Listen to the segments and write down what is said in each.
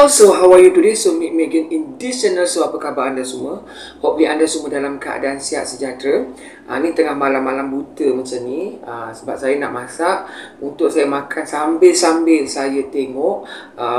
Hello, so how are you today? So meet me again in this channel. So apa khabar anda semua? Hopefully anda semua dalam keadaan sihat sejahtera. Ni tengah malam-malam buta macam ni, sebab saya nak masak untuk saya makan sambil-sambil saya tengok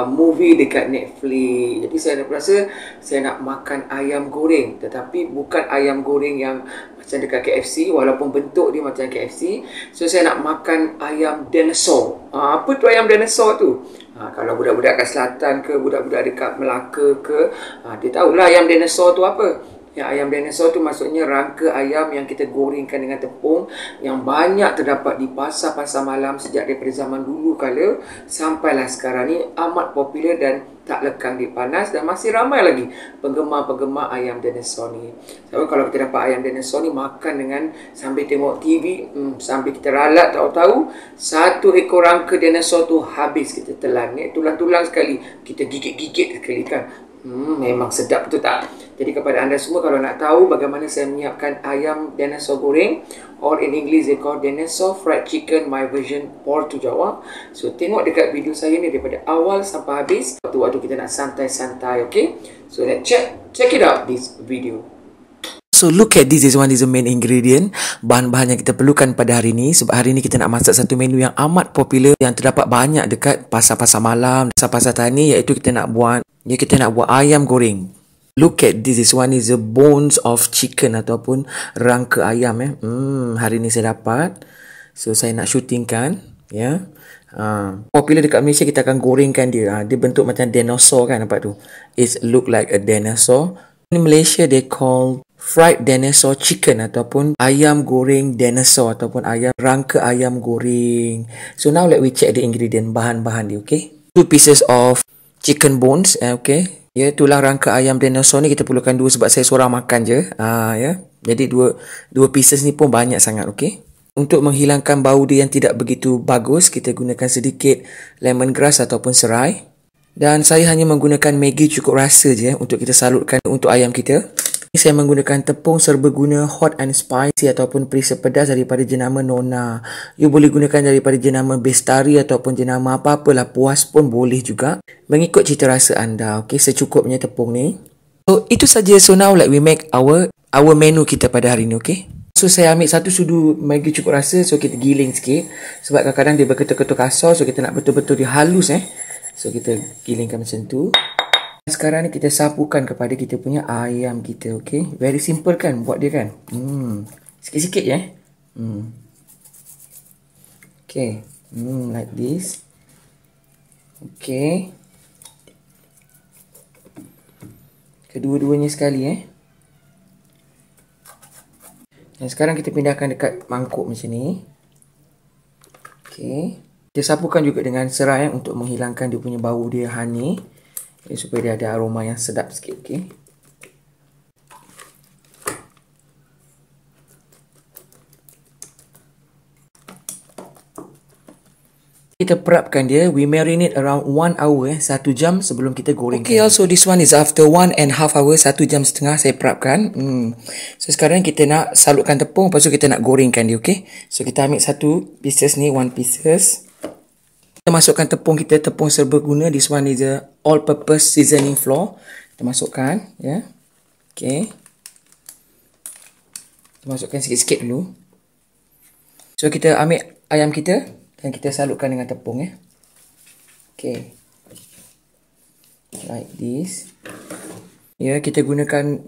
movie dekat Netflix. Jadi saya rasa saya nak makan ayam goreng, tetapi bukan ayam goreng yang macam dekat KFC, walaupun bentuk dia macam KFC. So saya nak makan ayam dinosaur. Apa tu ayam dinosaur tu? Kalau budak-budak kat selatan ke, budak-budak dekat Melaka ke, dia tahulah ayam dinosaur tu apa. Ya, ayam dinosaur tu maksudnya rangka ayam yang kita gorengkan dengan tepung, yang banyak terdapat di pasar-pasar malam sejak daripada zaman dulu kala sampailah sekarang ni, amat popular dan tak lekang di panas, dan masih ramai lagi penggemar-penggemar ayam dinosaur ni. Sebab kalau kita dapat ayam dinosaur ni makan dengan sambil tengok TV, sambil kita ralat, tahu-tahu satu ekor rangka dinosaur tu habis kita telan ni, tulang-tulang sekali kita gigit-gigit sekali kan. Memang sedap, betul tak? Jadi kepada anda semua, kalau nak tahu bagaimana saya menyiapkan ayam dinosaur goreng, or in English they call dinosaur fried chicken, my version Portujava. So tengok dekat video saya ni daripada awal sampai habis, waktu-waktu kita nak santai-santai, okay? So let's check it out this video. So look at this one is the main ingredient, bahan-bahan yang kita perlukan pada hari ni. Sebab hari ni kita nak masak satu menu yang amat popular yang terdapat banyak dekat pasar-pasar malam, pasar-pasar tani, iaitu kita nak buat ayam goreng. Look at this one is the bones of chicken ataupun rangka ayam. Hari ni saya dapat, so saya nak syutingkan, ya. Popular dekat Malaysia, kita akan gorengkan dia. Dia bentuk macam dinosaur kan, nampak tu. It look like a dinosaur. In Malaysia they call fried dinosaur chicken ataupun ayam goreng dinosaur ataupun ayam rangka ayam goreng. So now let we check the ingredient, bahan-bahan dia, okay? 2 pieces of chicken bones, okay? Ya, tulang rangka ayam dinosaur ni kita perlukan 2 sebab saya seorang makan je. Ya. Jadi dua pieces ni pun banyak sangat, okay? Untuk menghilangkan bau dia yang tidak begitu bagus, kita gunakan sedikit lemongrass ataupun serai. Dan saya hanya menggunakan Maggi cukup rasa je untuk kita salutkan untuk ayam kita. Saya menggunakan tepung serbaguna hot and spicy ataupun perisa pedas daripada jenama Nona. You boleh gunakan daripada jenama Bestari ataupun jenama apa-apalah, puas pun boleh juga, mengikut cita rasa anda. Okey, secukupnya tepung ni. So itu saja. So now like we make our menu kita pada hari ni, okey? So saya ambil satu sudu Maggi cukup rasa, so kita giling sikit sebab kadang-kadang dia berketul-ketul kasar, so kita nak betul-betul dia halus So kita gilingkan macam tu. Sekarang ni kita sapukan kepada kita punya ayam kita, okay? Very simple kan buat dia kan? Sikit-sikit je Okay, like this. Okay, kedua-duanya sekali Dan sekarang kita pindahkan dekat mangkuk macam ni. Okay, kita sapukan juga dengan serai untuk menghilangkan dia punya bau dia, honey. Okay, supaya dia ada aroma yang sedap sikit, okay? Kita perapkan dia. We marinate around 1 hour, 1 jam sebelum kita goreng. Okay, also this one is after 1.5 hour, 1 jam setengah saya perapkan. So sekarang kita nak salutkan tepung, lepas tu kita nak gorengkan dia, okay? So kita ambil satu pieces ni, 1 pieces. Kita masukkan tepung kita, tepung serbaguna. This one is the all-purpose seasoning flour. Kita masukkan, ya. Okay. Kita masukkan sikit-sikit dulu. So, kita ambil ayam kita dan kita salutkan dengan tepung, ya. Okay. Like this. Ya, kita gunakan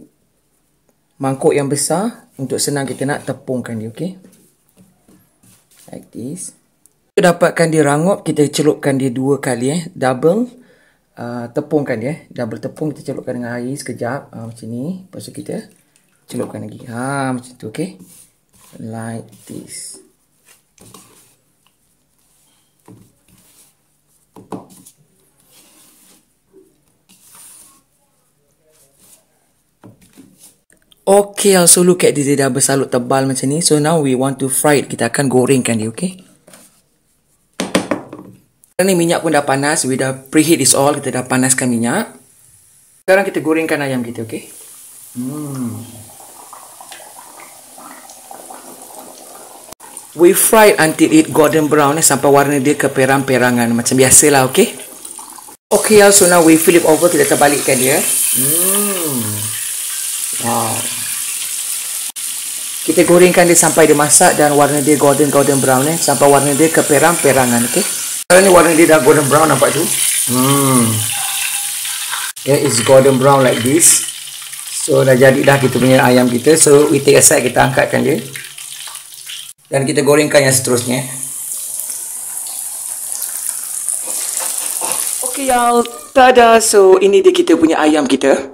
mangkuk yang besar untuk senang kita nak tepungkan dia, okay. Like this. Kita dapatkan dia rangup, kita celupkan dia 2 kali, double tepungkan dia, double tepung. Kita celupkan dengan air sekejap, macam ni, lepas tu kita celupkan lagi, macam tu, ok? Like this. Ok, also look at this, dia dah bersalut tebal macam ni. So now we want to fry it, kita akan gorengkan dia, ok? Sekarang ni minyak pun dah panas. We dah preheat this all. Kita dah panaskan minyak. Sekarang kita gorengkan ayam kita, okay? We fried until it golden brown, sampai warna dia keperang-perangan macam biasalah, okay? Okay, so now we flip over, kita terbalikkan dia. Wow. Kita gorengkan dia sampai dia masak dan warna dia golden brown ni, sampai warna dia keperang-perangan, okey. Sekarang ni warna dia dah golden brown, nampak tu? Yeah, it's golden brown like this. So dah jadi dah kita punya ayam kita. So we take aside, kita angkatkan dia. Dan kita gorengkan yang seterusnya. Okay y'all, tada. So ini dia kita punya ayam kita.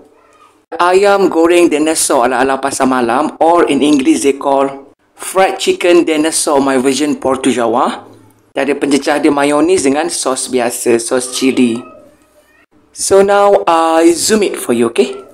Ayam goreng dinosaur ala-ala pasar malam, or in English they call fried chicken dinosaur, my version Portujava. Dia ada pencecah dia mayonis dengan sos biasa, sos cili. So now I zoom it for you, okay?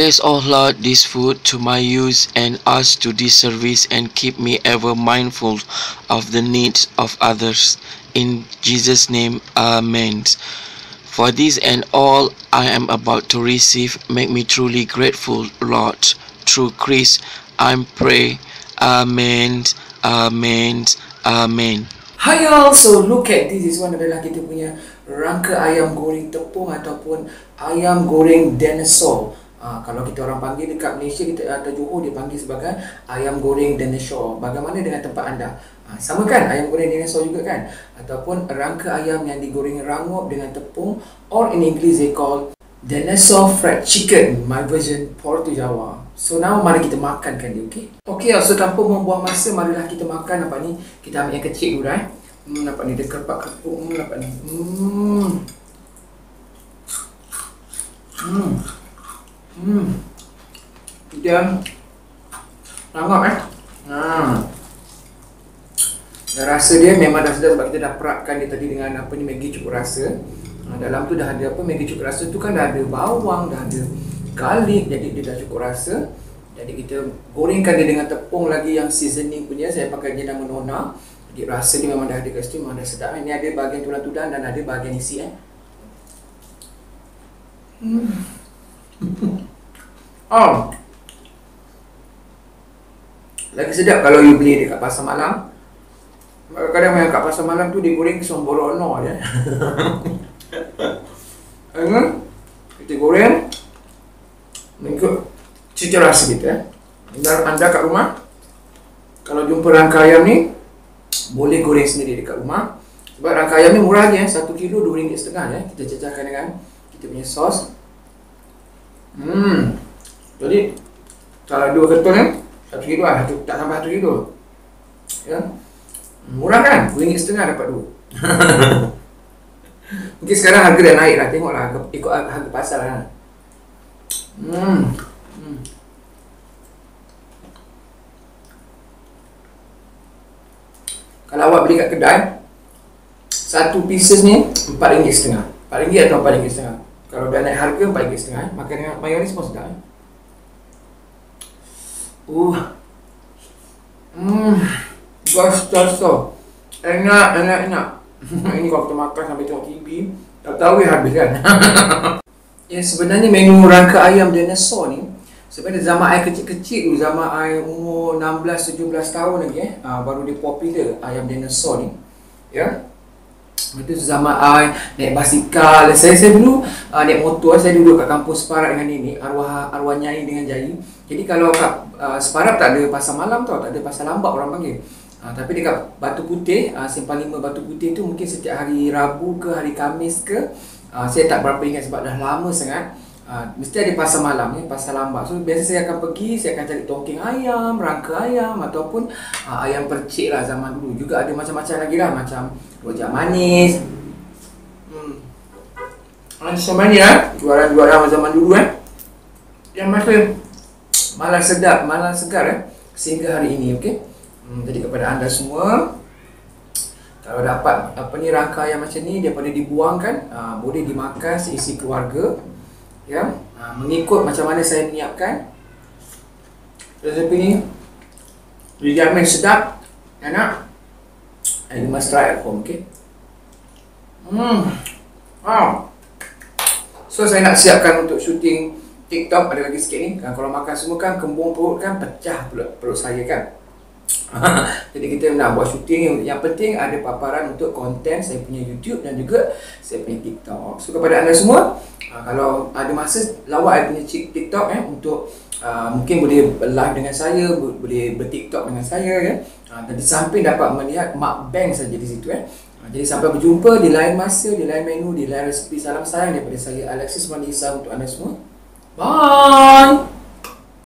Bless O Lord this food to my use and us to this service, and keep me ever mindful of the needs of others. In Jesus' name, Amen. For this and all I am about to receive, make me truly grateful, Lord. Through Christ, I pray. Amen. Amen. Amen. Hi y'all, so look at this. This one adalah kita punya rangka ayam goreng tepung ataupun ayam goreng dinosaur. Kalau kita orang panggil dekat Malaysia, kita atau Johor, dia panggil sebagai ayam goreng dinosaur. Bagaimana dengan tempat anda? Sama kan ayam goreng dinosaur juga kan? Ataupun rangka ayam yang digoreng rangup dengan tepung, or in English they call dinosaur fried chicken, my version Portujava. So now mari kita makankan dia, okay? Okay, so tanpa membuang masa, marilah kita makan. Nampak ni, kita ambil yang kecil dulu dah. Nampak ni, dia kerpak-kerpuk. Nampak ni. Dia rangup eh. Dan rasa dia memang dah sedap sebab kita dah perapkan dia tadi dengan apa ni, Maggi cukup rasa. Dalam tu dah ada apa, Maggi cukup rasa tu kan dah ada bawang, dah ada garlic, jadi dia dah cukup rasa. Jadi kita gorengkan dia dengan tepung lagi yang seasoning punya. Saya pakai dia nama Nona. Jadi rasa dia memang dah ada kat situ, memang dah sedap. Ini ada bahagian tulang-tulang dan ada bahagian isi eh. Oh, lagi sedap kalau you beli dekat pasar malam. Kadang-kadang yang kat pasar malam tu digoreng somborono je. Kita goreng mengikut cita rasa kita eh. Dan anda kat rumah, kalau jumpa rangka ayam ni, boleh goreng sendiri dekat rumah. Sebab rangka ayam ni murah je, 1 kilo RM2.50 eh. Kita cecahkan dengan kita punya sos. Jadi kalau 2 ketul kan, 1 kilo lah, tak sampai 1 kilo ya? Murah kan? RM2.50 dapat 2. Mungkin sekarang harga dah naik lah, tengok lah, ikut harga pasar lah. Kalau awak beli kat kedai, satu pieces ni RM4.50, RM4 atau RM4.50. Kalau dah naik harga RM4.50, makan dengan mayonis pun sedap. Gosok. Enak. Ini kalau kita makan sambil tengok TV, tak tahu habis kan. Ya, sebenarnya menu rangka ayam dinosaur ni sebenarnya zaman saya kecil-kecil dulu, zaman saya umur 16-17 tahun lagi eh, baru dia popular ayam dinosaur ni. Ya. Itu zaman saya naik basikal. Saya dulu naik motor, saya duduk kat kampung Separat dengan ini, arwah nyai dengan jai. Jadi kalau kat Separat tak ada pasar malam tau, tak ada pasar lambak orang panggil. Tapi dekat Batu Putih, Simpang 5 Batu Putih tu mungkin setiap hari Rabu ke hari Khamis ke, saya tak berapa ingat sebab dah lama sangat. Mesti ada pasar malam ni, pasar lambak. So biasa saya akan pergi, saya akan cari tongking ayam, rangka ayam ataupun ayam percik lah zaman dulu. Juga ada macam-macam lagi lah, macam rojak manis. Sama ni lah, juara-juara zaman dulu eh. Yang malah sedap, malah segar eh, sehingga hari ini, okey. Jadi kepada anda semua, kalau dapat apa ni rangka ayam macam ni daripada dibuangkan, boleh dimakan seisi keluarga. Ya, mengikut macam mana saya menyiapkan resepi ni, dijamin sedap, enak. and you must try at home, okay? Wow. So saya nak siapkan untuk syuting TikTok, ada lagi sikit ni. Kalau makan semua kan kembung perut kan, pecah perut saya kan. Jadi kita nak buat syuting yang penting ada paparan untuk konten saya punya YouTube dan juga saya punya TikTok. So kepada anda semua, kalau ada masa lawat saya punya TikTok untuk mungkin boleh live dengan saya, boleh bertiktok dengan saya ya. Dan di samping dapat melihat Mak Bank saja di situ ya. Jadi sampai berjumpa di lain masa, di lain menu, di lain resipi. Salam sayang daripada saya Alexiswandy untuk anda semua. Bye.